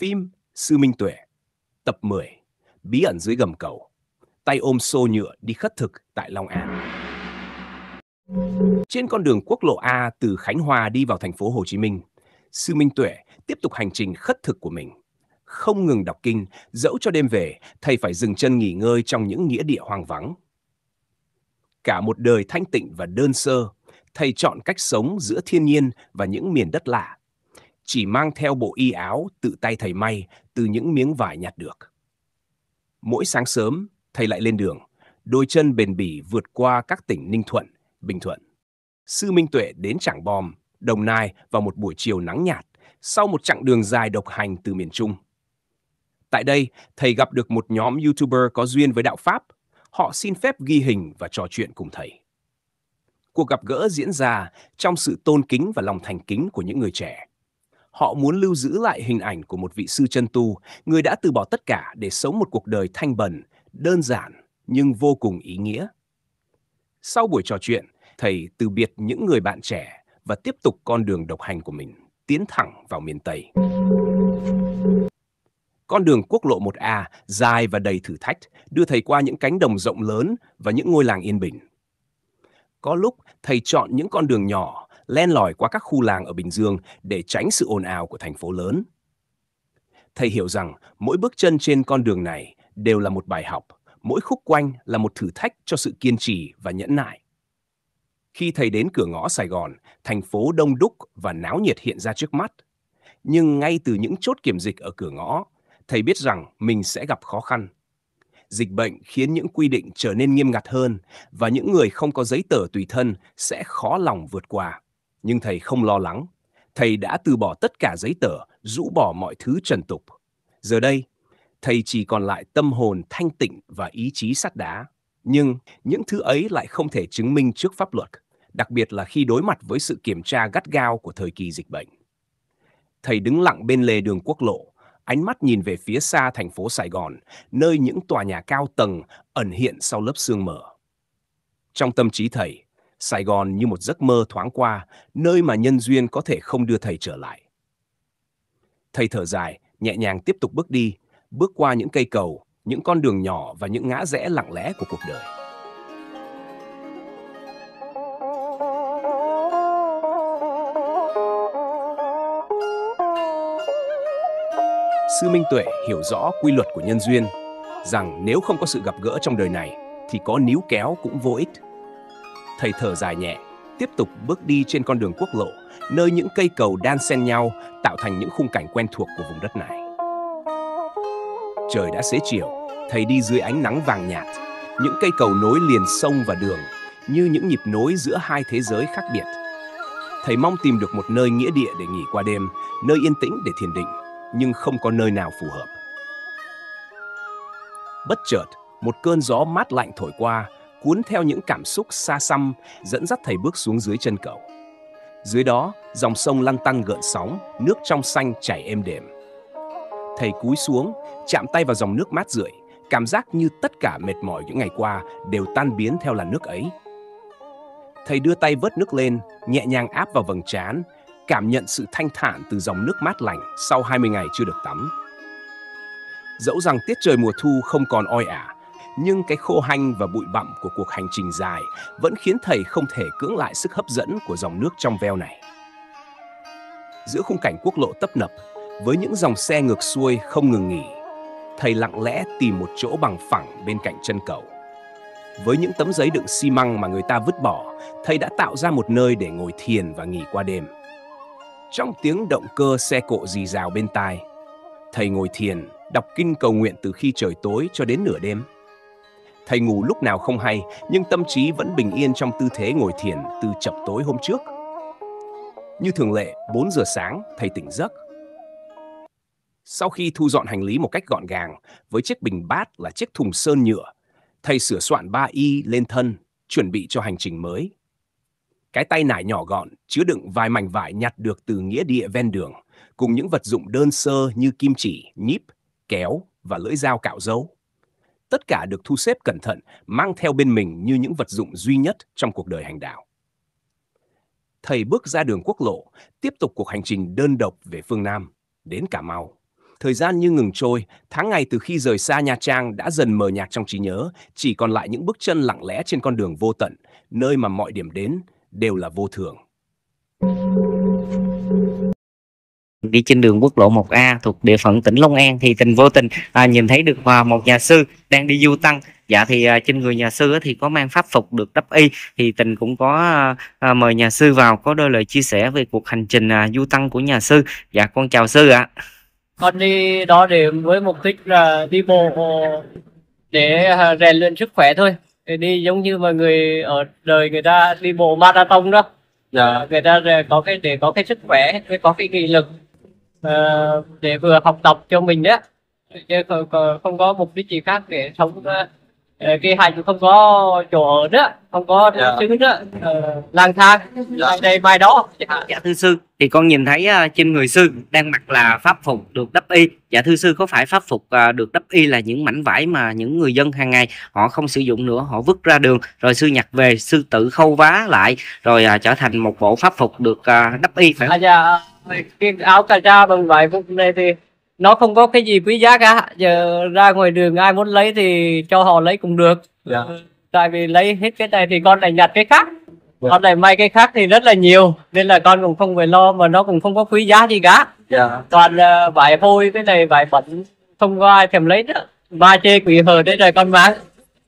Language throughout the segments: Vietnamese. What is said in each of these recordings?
Phim Sư Minh Tuệ, tập 10, bí ẩn dưới gầm cầu, tay ôm xô nhựa đi khất thực tại Long An. Trên con đường quốc lộ A từ Khánh Hòa đi vào thành phố Hồ Chí Minh, Sư Minh Tuệ tiếp tục hành trình khất thực của mình. Không ngừng đọc kinh, dẫu cho đêm về, thầy phải dừng chân nghỉ ngơi trong những nghĩa địa hoang vắng. Cả một đời thanh tịnh và đơn sơ, thầy chọn cách sống giữa thiên nhiên và những miền đất lạ. Chỉ mang theo bộ y áo tự tay thầy may từ những miếng vải nhặt được. Mỗi sáng sớm, thầy lại lên đường, đôi chân bền bỉ vượt qua các tỉnh Ninh Thuận, Bình Thuận. Sư Minh Tuệ đến Trảng Bom, Đồng Nai vào một buổi chiều nắng nhạt, sau một chặng đường dài độc hành từ miền Trung. Tại đây, thầy gặp được một nhóm YouTuber có duyên với đạo Pháp. Họ xin phép ghi hình và trò chuyện cùng thầy. Cuộc gặp gỡ diễn ra trong sự tôn kính và lòng thành kính của những người trẻ. Họ muốn lưu giữ lại hình ảnh của một vị sư chân tu, người đã từ bỏ tất cả để sống một cuộc đời thanh bần, đơn giản nhưng vô cùng ý nghĩa. Sau buổi trò chuyện, thầy từ biệt những người bạn trẻ và tiếp tục con đường độc hành của mình, tiến thẳng vào miền Tây. Con đường quốc lộ 1A dài và đầy thử thách đưa thầy qua những cánh đồng rộng lớn và những ngôi làng yên bình. Có lúc thầy chọn những con đường nhỏ, len lỏi qua các khu làng ở Bình Dương để tránh sự ồn ào của thành phố lớn. Thầy hiểu rằng mỗi bước chân trên con đường này đều là một bài học, mỗi khúc quanh là một thử thách cho sự kiên trì và nhẫn nại. Khi thầy đến cửa ngõ Sài Gòn, thành phố đông đúc và náo nhiệt hiện ra trước mắt. Nhưng ngay từ những chốt kiểm dịch ở cửa ngõ, thầy biết rằng mình sẽ gặp khó khăn. Dịch bệnh khiến những quy định trở nên nghiêm ngặt hơn và những người không có giấy tờ tùy thân sẽ khó lòng vượt qua. Nhưng thầy không lo lắng. Thầy đã từ bỏ tất cả giấy tờ, rũ bỏ mọi thứ trần tục. Giờ đây, thầy chỉ còn lại tâm hồn thanh tịnh và ý chí sắt đá. Nhưng những thứ ấy lại không thể chứng minh trước pháp luật, đặc biệt là khi đối mặt với sự kiểm tra gắt gao của thời kỳ dịch bệnh. Thầy đứng lặng bên lề đường quốc lộ, ánh mắt nhìn về phía xa thành phố Sài Gòn, nơi những tòa nhà cao tầng ẩn hiện sau lớp sương mờ. Trong tâm trí thầy, Sài Gòn như một giấc mơ thoáng qua, nơi mà nhân duyên có thể không đưa thầy trở lại. Thầy thở dài, nhẹ nhàng tiếp tục bước đi, bước qua những cây cầu, những con đường nhỏ và những ngã rẽ lặng lẽ của cuộc đời. Sư Minh Tuệ hiểu rõ quy luật của nhân duyên, rằng nếu không có sự gặp gỡ trong đời này, thì có níu kéo cũng vô ích. Thầy thở dài nhẹ, tiếp tục bước đi trên con đường quốc lộ, nơi những cây cầu đan xen nhau tạo thành những khung cảnh quen thuộc của vùng đất này. Trời đã xế chiều, thầy đi dưới ánh nắng vàng nhạt, những cây cầu nối liền sông và đường, như những nhịp nối giữa hai thế giới khác biệt. Thầy mong tìm được một nơi nghĩa địa để nghỉ qua đêm, nơi yên tĩnh để thiền định, nhưng không có nơi nào phù hợp. Bất chợt, một cơn gió mát lạnh thổi qua, cuốn theo những cảm xúc xa xăm, dẫn dắt thầy bước xuống dưới chân cầu. Dưới đó, dòng sông lăn tăn gợn sóng, nước trong xanh chảy êm đềm. Thầy cúi xuống, chạm tay vào dòng nước mát rượi, cảm giác như tất cả mệt mỏi những ngày qua đều tan biến theo làn nước ấy. Thầy đưa tay vớt nước lên, nhẹ nhàng áp vào vầng trán, cảm nhận sự thanh thản từ dòng nước mát lành sau 20 ngày chưa được tắm. Dẫu rằng tiết trời mùa thu không còn oi ả, nhưng cái khô hanh và bụi bặm của cuộc hành trình dài vẫn khiến thầy không thể cưỡng lại sức hấp dẫn của dòng nước trong veo này. Giữa khung cảnh quốc lộ tấp nập, với những dòng xe ngược xuôi không ngừng nghỉ, thầy lặng lẽ tìm một chỗ bằng phẳng bên cạnh chân cầu. Với những tấm giấy đựng xi măng mà người ta vứt bỏ, thầy đã tạo ra một nơi để ngồi thiền và nghỉ qua đêm. Trong tiếng động cơ xe cộ rì rào bên tai, thầy ngồi thiền, đọc kinh cầu nguyện từ khi trời tối cho đến nửa đêm. Thầy ngủ lúc nào không hay, nhưng tâm trí vẫn bình yên trong tư thế ngồi thiền từ chập tối hôm trước. Như thường lệ, 4 giờ sáng, thầy tỉnh giấc. Sau khi thu dọn hành lý một cách gọn gàng, với chiếc bình bát là chiếc thùng sơn nhựa, thầy sửa soạn ba y lên thân, chuẩn bị cho hành trình mới. Cái tay nải nhỏ gọn, chứa đựng vài mảnh vải nhặt được từ nghĩa địa ven đường, cùng những vật dụng đơn sơ như kim chỉ, nhíp, kéo và lưỡi dao cạo râu. Tất cả được thu xếp cẩn thận, mang theo bên mình như những vật dụng duy nhất trong cuộc đời hành đạo. Thầy bước ra đường quốc lộ, tiếp tục cuộc hành trình đơn độc về phương Nam, đến Cà Mau. Thời gian như ngừng trôi, tháng ngày từ khi rời xa Nha Trang đã dần mờ nhạt trong trí nhớ, chỉ còn lại những bước chân lặng lẽ trên con đường vô tận, nơi mà mọi điểm đến đều là vô thường. Đi trên đường quốc lộ 1A thuộc địa phận tỉnh Long An thì Tình vô tình nhìn thấy được một nhà sư đang đi du tăng. Dạ thì trên người nhà sư thì có mang pháp phục được đắp y, thì Tình cũng có mời nhà sư vào có đôi lời chia sẻ về cuộc hành trình du tăng của nhà sư. Dạ con chào sư ạ. Con đi đó điểm với mục đích là đi bộ để rèn luyện sức khỏe thôi. Thì đi giống như mọi người ở đời người ta đi bộ marathon đó. Dạ. Người ta có cái để có cái sức khỏe, có cái nghị lực để vừa học tập cho mình đó, chứ không có mục đích gì khác để sống. Cái hành không có chỗ ở nữa, không có chứng nữa, lang thang đây mai đó. Dạ thưa sư, thì con nhìn thấy trên người sư đang mặc là pháp phục được đắp y. Dạ thưa sư, có phải pháp phục được đắp y là những mảnh vải mà những người dân hàng ngày họ không sử dụng nữa, họ vứt ra đường, rồi sư nhặt về, sư tự khâu vá lại, rồi trở thành một bộ pháp phục được đắp y phải không? Dạ, cái áo cà tra bằng vải phục này thì nó không có cái gì quý giá cả. Giờ ra ngoài đường ai muốn lấy thì cho họ lấy cũng được. Yeah. Tại vì lấy hết cái này thì con lại nhặt cái khác. Yeah. Con lại may cái khác thì rất là nhiều, nên là con cũng không phải lo, mà nó cũng không có quý giá gì cả. Yeah. Toàn vải hôi, cái này vải bẩn, không có ai thèm lấy nữa, ba chê quỷ hờ đấy rồi con mang.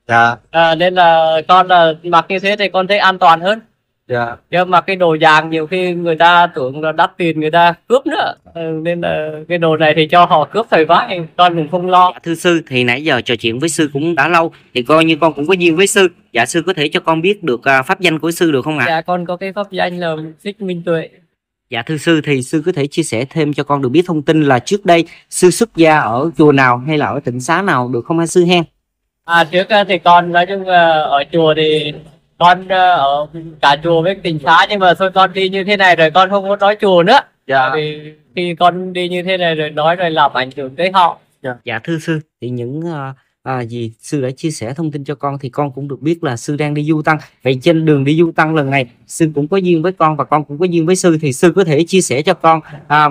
Yeah. Nên là con mặc như thế thì con thấy an toàn hơn. Yeah. Nhưng mà cái đồ vàng nhiều khi người ta tưởng là đắt tiền người ta cướp nữa, nên là cái đồ này thì cho họ cướp thời vãi, con cũng không lo. Dạ, thưa sư, thì nãy giờ trò chuyện với sư cũng đã lâu, thì coi như con cũng có duyên với sư. Dạ sư có thể cho con biết được pháp danh của sư được không ạ? Dạ con có cái pháp danh là Thích Minh Tuệ. Dạ thưa sư, thì sư có thể chia sẻ thêm cho con được biết thông tin là trước đây sư xuất gia ở chùa nào hay là ở tỉnh xá nào được không hả sư hen? Trước thì con nói chung ở chùa thì con ở cả chùa với tỉnh xá, nhưng mà thôi con đi như thế này rồi con không có nói chùa nữa. Dạ. Vì khi con đi như thế này rồi nói rồi làm ảnh hưởng tới họ. Dạ. Dạ thưa sư, thì những gì sư đã chia sẻ thông tin cho con thì con cũng được biết là sư đang đi du tăng. Vậy trên đường đi du tăng lần này sư cũng có duyên với con và con cũng có duyên với sư, thì sư có thể chia sẻ cho con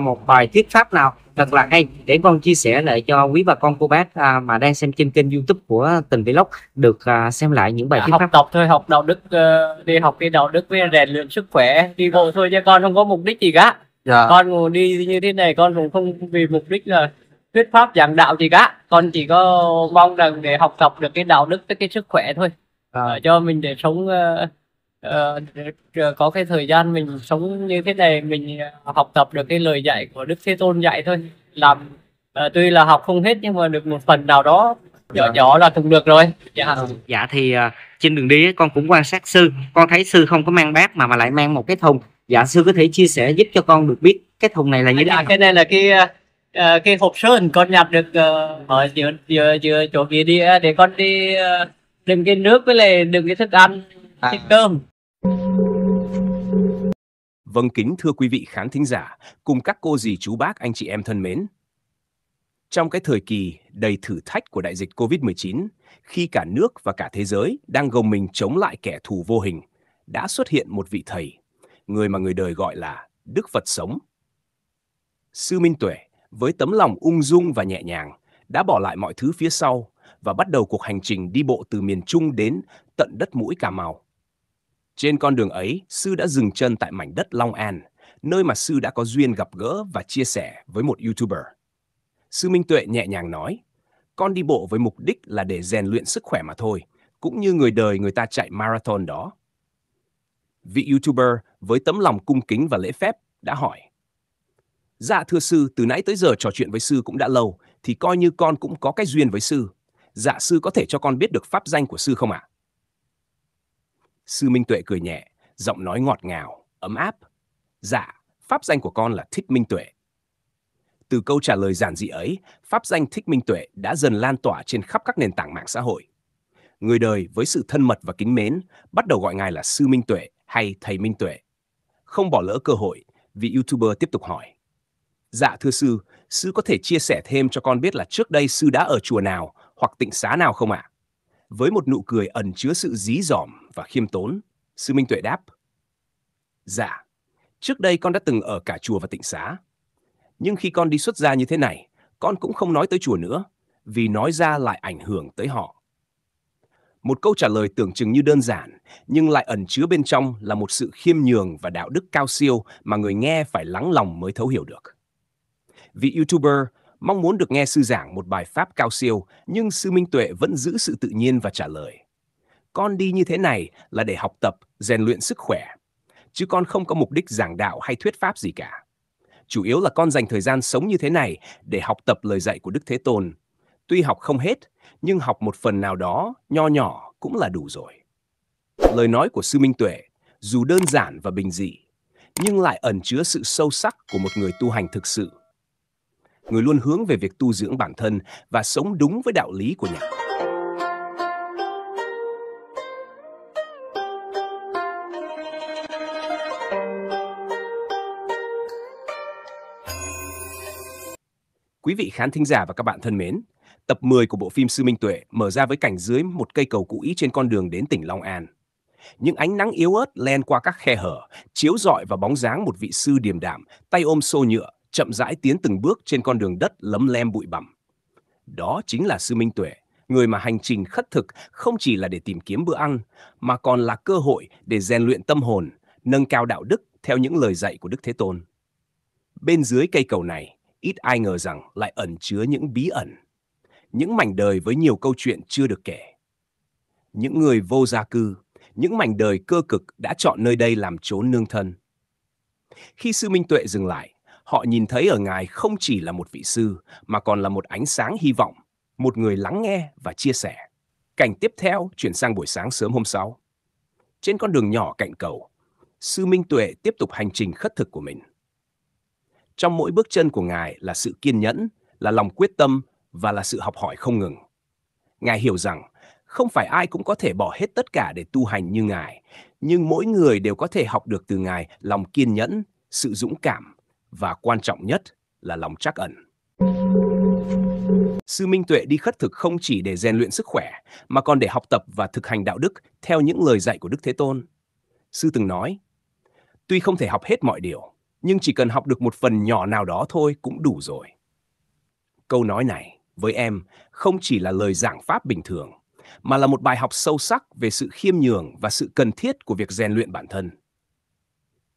một bài thuyết pháp nào thật là hay để con chia sẻ lại cho quý bà con cô bác mà đang xem trên kênh YouTube của Tình Vlog được xem lại những bài thuyết pháp. Học tập thôi, học đạo đức, đi học cái đạo đức với rèn luyện sức khỏe, đi bộ thôi chứ con không có mục đích gì cả. Dạ. Con đi như thế này con cũng không vì mục đích là thuyết pháp giảng đạo gì cả, con chỉ có mong rằng để học tập được cái đạo đức với cái sức khỏe thôi. Cho mình để sống có cái thời gian mình sống như thế này, mình học tập được cái lời dạy của Đức Thế Tôn dạy thôi. Làm tuy là học không hết nhưng mà được một phần nào đó nhỏ nhỏ là cũng được rồi. Dạ. Dạ thì trên đường đi con cũng quan sát sư, con thấy sư không có mang bát mà lại mang một cái thùng. Dạ sư có thể chia sẻ giúp cho con được biết cái thùng này là như thế nào? Cái này là cái hộp sơn con nhặt được ở giữa chỗ kia đi để con đi đựng cái nước với lại đựng cái thức ăn, cái cơm. Vâng, kính thưa quý vị khán thính giả cùng các cô dì chú bác anh chị em thân mến. Trong cái thời kỳ đầy thử thách của đại dịch Covid-19, khi cả nước và cả thế giới đang gồng mình chống lại kẻ thù vô hình, đã xuất hiện một vị thầy, người mà người đời gọi là Đức Phật sống. Sư Minh Tuệ với tấm lòng ung dung và nhẹ nhàng đã bỏ lại mọi thứ phía sau và bắt đầu cuộc hành trình đi bộ từ miền Trung đến tận đất mũi Cà Mau. Trên con đường ấy, sư đã dừng chân tại mảnh đất Long An, nơi mà sư đã có duyên gặp gỡ và chia sẻ với một YouTuber. Sư Minh Tuệ nhẹ nhàng nói, con đi bộ với mục đích là để rèn luyện sức khỏe mà thôi, cũng như người đời người ta chạy marathon đó. Vị YouTuber với tấm lòng cung kính và lễ phép đã hỏi, dạ thưa sư, từ nãy tới giờ trò chuyện với sư cũng đã lâu, thì coi như con cũng có cái duyên với sư. Dạ sư có thể cho con biết được pháp danh của sư không ạ? Sư Minh Tuệ cười nhẹ, giọng nói ngọt ngào, ấm áp. Dạ, pháp danh của con là Thích Minh Tuệ. Từ câu trả lời giản dị ấy, pháp danh Thích Minh Tuệ đã dần lan tỏa trên khắp các nền tảng mạng xã hội. Người đời với sự thân mật và kính mến bắt đầu gọi ngài là Sư Minh Tuệ hay Thầy Minh Tuệ. Không bỏ lỡ cơ hội, vị YouTuber tiếp tục hỏi. Dạ thưa sư, sư có thể chia sẻ thêm cho con biết là trước đây sư đã ở chùa nào hoặc tịnh xá nào không ạ? Với một nụ cười ẩn chứa sự dí dỏm và khiêm tốn, sư Minh Tuệ đáp. Dạ, trước đây con đã từng ở cả chùa và tịnh xá. Nhưng khi con đi xuất gia như thế này, con cũng không nói tới chùa nữa, vì nói ra lại ảnh hưởng tới họ. Một câu trả lời tưởng chừng như đơn giản, nhưng lại ẩn chứa bên trong là một sự khiêm nhường và đạo đức cao siêu mà người nghe phải lắng lòng mới thấu hiểu được. Vị YouTuber mong muốn được nghe sư giảng một bài pháp cao siêu, nhưng sư Minh Tuệ vẫn giữ sự tự nhiên và trả lời. Con đi như thế này là để học tập, rèn luyện sức khỏe, chứ con không có mục đích giảng đạo hay thuyết pháp gì cả. Chủ yếu là con dành thời gian sống như thế này để học tập lời dạy của Đức Thế Tôn. Tuy học không hết, nhưng học một phần nào đó, nho nhỏ cũng là đủ rồi. Lời nói của sư Minh Tuệ, dù đơn giản và bình dị, nhưng lại ẩn chứa sự sâu sắc của một người tu hành thực sự. Người luôn hướng về việc tu dưỡng bản thân và sống đúng với đạo lý của nhà. Quý vị khán thính giả và các bạn thân mến, tập 10 của bộ phim Sư Minh Tuệ mở ra với cảnh dưới một cây cầu cũ trên con đường đến tỉnh Long An. Những ánh nắng yếu ớt len qua các khe hở, chiếu rọi vào bóng dáng một vị sư điềm đạm, tay ôm xô nhựa, chậm rãi tiến từng bước trên con đường đất lấm lem bụi bặm. Đó chính là Sư Minh Tuệ, người mà hành trình khất thực không chỉ là để tìm kiếm bữa ăn, mà còn là cơ hội để rèn luyện tâm hồn, nâng cao đạo đức theo những lời dạy của Đức Thế Tôn. Bên dưới cây cầu này, ít ai ngờ rằng lại ẩn chứa những bí ẩn, những mảnh đời với nhiều câu chuyện chưa được kể. Những người vô gia cư, những mảnh đời cơ cực đã chọn nơi đây làm chốn nương thân. Khi sư Minh Tuệ dừng lại, họ nhìn thấy ở ngài không chỉ là một vị sư, mà còn là một ánh sáng hy vọng, một người lắng nghe và chia sẻ. Cảnh tiếp theo chuyển sang buổi sáng sớm hôm sau. Trên con đường nhỏ cạnh cầu, sư Minh Tuệ tiếp tục hành trình khất thực của mình. Trong mỗi bước chân của ngài là sự kiên nhẫn, là lòng quyết tâm và là sự học hỏi không ngừng. Ngài hiểu rằng không phải ai cũng có thể bỏ hết tất cả để tu hành như ngài, nhưng mỗi người đều có thể học được từ ngài lòng kiên nhẫn, sự dũng cảm và quan trọng nhất là lòng trắc ẩn. Sư Minh Tuệ đi khất thực không chỉ để rèn luyện sức khỏe, mà còn để học tập và thực hành đạo đức theo những lời dạy của Đức Thế Tôn. Sư từng nói, tuy không thể học hết mọi điều, nhưng chỉ cần học được một phần nhỏ nào đó thôi cũng đủ rồi. Câu nói này, với em, không chỉ là lời giảng pháp bình thường, mà là một bài học sâu sắc về sự khiêm nhường và sự cần thiết của việc rèn luyện bản thân.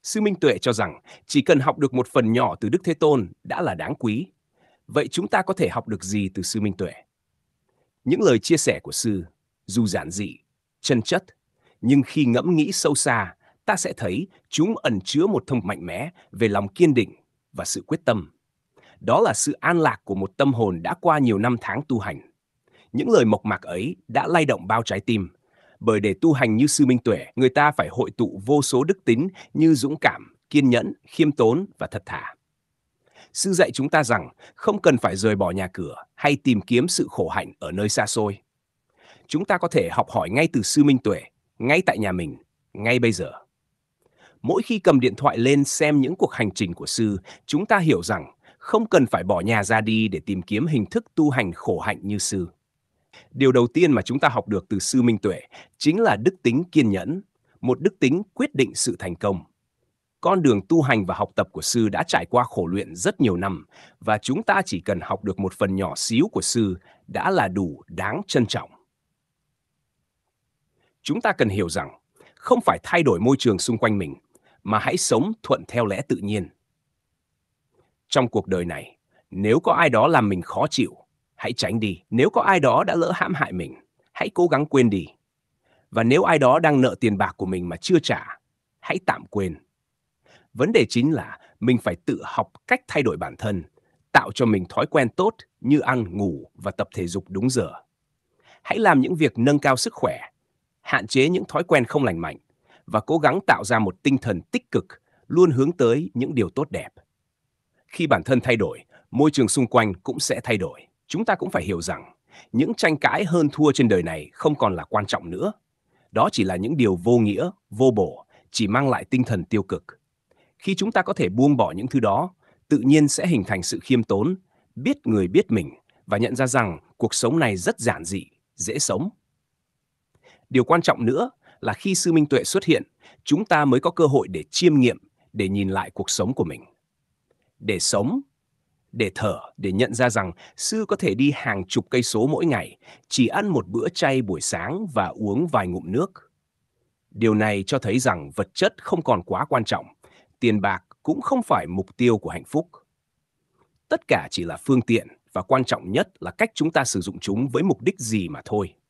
Sư Minh Tuệ cho rằng, chỉ cần học được một phần nhỏ từ Đức Thế Tôn đã là đáng quý. Vậy chúng ta có thể học được gì từ sư Minh Tuệ? Những lời chia sẻ của sư, dù giản dị, chân chất, nhưng khi ngẫm nghĩ sâu xa, ta sẽ thấy chúng ẩn chứa một thông mạnh mẽ về lòng kiên định và sự quyết tâm. Đó là sự an lạc của một tâm hồn đã qua nhiều năm tháng tu hành. Những lời mộc mạc ấy đã lay động bao trái tim, bởi để tu hành như sư Minh Tuệ, người ta phải hội tụ vô số đức tính như dũng cảm, kiên nhẫn, khiêm tốn và thật thà. Sư dạy chúng ta rằng không cần phải rời bỏ nhà cửa hay tìm kiếm sự khổ hạnh ở nơi xa xôi. Chúng ta có thể học hỏi ngay từ sư Minh Tuệ, ngay tại nhà mình, ngay bây giờ. Mỗi khi cầm điện thoại lên xem những cuộc hành trình của sư, chúng ta hiểu rằng không cần phải bỏ nhà ra đi để tìm kiếm hình thức tu hành khổ hạnh như sư. Điều đầu tiên mà chúng ta học được từ sư Minh Tuệ chính là đức tính kiên nhẫn, một đức tính quyết định sự thành công. Con đường tu hành và học tập của sư đã trải qua khổ luyện rất nhiều năm, và chúng ta chỉ cần học được một phần nhỏ xíu của sư đã là đủ đáng trân trọng. Chúng ta cần hiểu rằng không phải thay đổi môi trường xung quanh mình, mà hãy sống thuận theo lẽ tự nhiên. Trong cuộc đời này, nếu có ai đó làm mình khó chịu, hãy tránh đi. Nếu có ai đó đã lỡ hãm hại mình, hãy cố gắng quên đi. Và nếu ai đó đang nợ tiền bạc của mình mà chưa trả, hãy tạm quên. Vấn đề chính là mình phải tự học cách thay đổi bản thân, tạo cho mình thói quen tốt như ăn, ngủ và tập thể dục đúng giờ. Hãy làm những việc nâng cao sức khỏe, hạn chế những thói quen không lành mạnh, và cố gắng tạo ra một tinh thần tích cực, luôn hướng tới những điều tốt đẹp. Khi bản thân thay đổi, môi trường xung quanh cũng sẽ thay đổi. Chúng ta cũng phải hiểu rằng, những tranh cãi hơn thua trên đời này không còn là quan trọng nữa. Đó chỉ là những điều vô nghĩa, vô bổ, chỉ mang lại tinh thần tiêu cực. Khi chúng ta có thể buông bỏ những thứ đó, tự nhiên sẽ hình thành sự khiêm tốn, biết người biết mình, và nhận ra rằng cuộc sống này rất giản dị, dễ sống. Điều quan trọng nữa là khi sư Minh Tuệ xuất hiện, chúng ta mới có cơ hội để chiêm nghiệm, để nhìn lại cuộc sống của mình. Để sống, để thở, để nhận ra rằng sư có thể đi hàng chục cây số mỗi ngày, chỉ ăn một bữa chay buổi sáng và uống vài ngụm nước. Điều này cho thấy rằng vật chất không còn quá quan trọng, tiền bạc cũng không phải mục tiêu của hạnh phúc. Tất cả chỉ là phương tiện và quan trọng nhất là cách chúng ta sử dụng chúng với mục đích gì mà thôi.